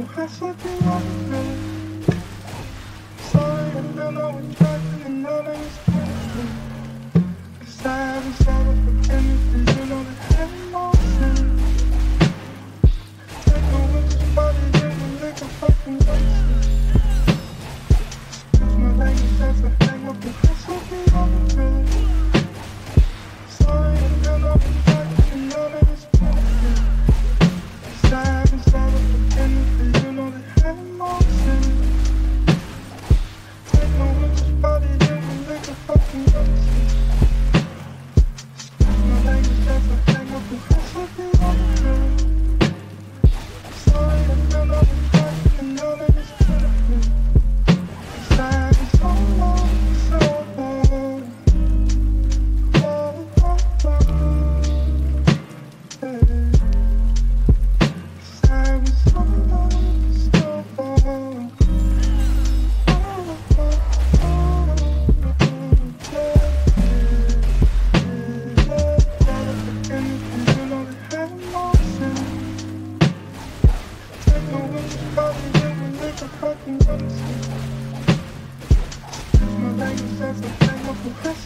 You pass like you want me. Sorry if you know we tried to, you know that it's true. Cause I haven't started pretending for you, know that I have no sense. Take a witch's body and you make a fucking waste. Excuse my language, that's a thing, but you pass like you want me. Sorry if you know we tried to, you know that it's true. Cause I haven't started pretending for you.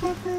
Fucking